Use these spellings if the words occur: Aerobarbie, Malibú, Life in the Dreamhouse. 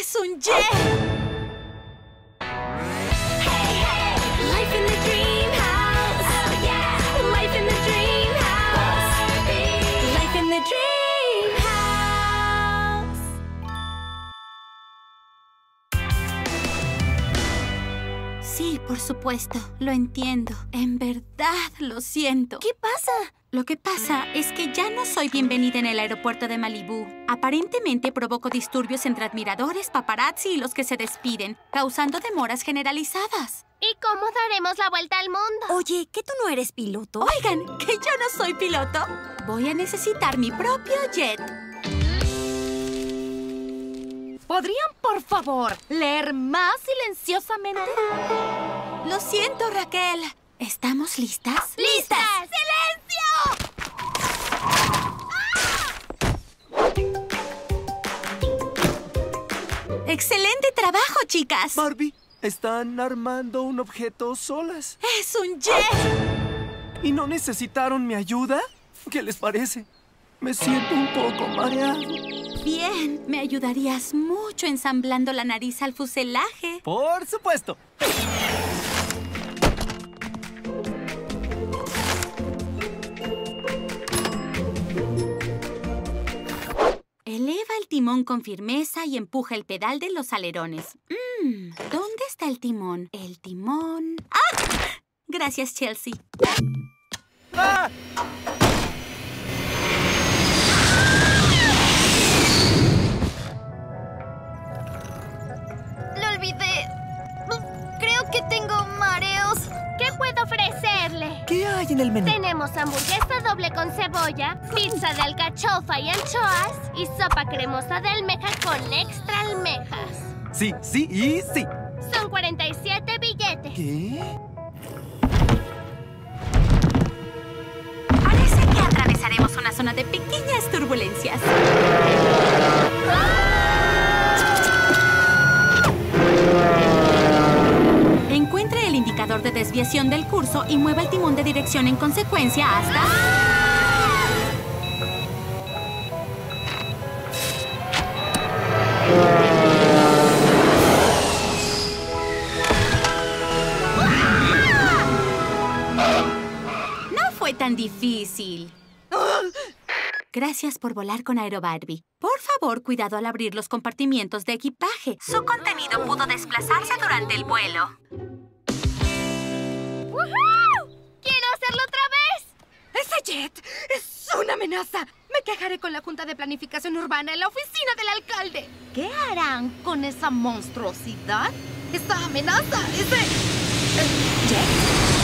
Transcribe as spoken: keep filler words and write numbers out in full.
¡Es un jet! Hey, hey, Life in the Dreamhouse. Oh, yeah. Life in the Dreamhouse. Life in the Dreamhouse. Sí, por supuesto, lo entiendo. En verdad lo siento. ¿Qué pasa? Lo que pasa es que ya no soy bienvenida en el aeropuerto de Malibú. Aparentemente provoco disturbios entre admiradores, paparazzi y los que se despiden, causando demoras generalizadas. ¿Y cómo daremos la vuelta al mundo? Oye, ¿que tú no eres piloto? Oigan, ¿que yo no soy piloto? Voy a necesitar mi propio jet. ¿Podrían, por favor, leer más silenciosamente? Lo siento, Raquel. ¿Estamos listas? ¡Listas! ¡Silencio! ¡Excelente trabajo, chicas! Barbie, están armando un objeto solas. ¡Es un jet! ¿Y no necesitaron mi ayuda? ¿Qué les parece? Me siento un poco mareado. Bien, me ayudarías mucho ensamblando la nariz al fuselaje. ¡Por supuesto! Eleva el timón con firmeza y empuja el pedal de los alerones. Mm, ¿dónde está el timón? El timón... ¡Ah! Gracias, Chelsea. ¡Ah! Lo olvidé. Creo que tengo mareos. ¿Qué puedo ofrecerle? ¿Qué hay en el menú? Tenemos hamburguesa doble con cebolla, pizza de alcachofa y anchoas y sopa cremosa de almeja con extra almejas. Sí, sí y sí. Son cuarenta y siete billetes. ¿Qué? Parece que atravesaremos una zona de pequeñas turbulencias. De desviación del curso y mueva el timón de dirección en consecuencia hasta... No fue tan difícil. Gracias por volar con Aerobarbie. Por favor, cuidado al abrir los compartimientos de equipaje. Su contenido pudo desplazarse durante el vuelo. ¡Jet! ¡Es una amenaza! Me quejaré con la Junta de Planificación Urbana en la oficina del alcalde. ¿Qué harán con esa monstruosidad? ¡Esa amenaza! ¡Ese... jet!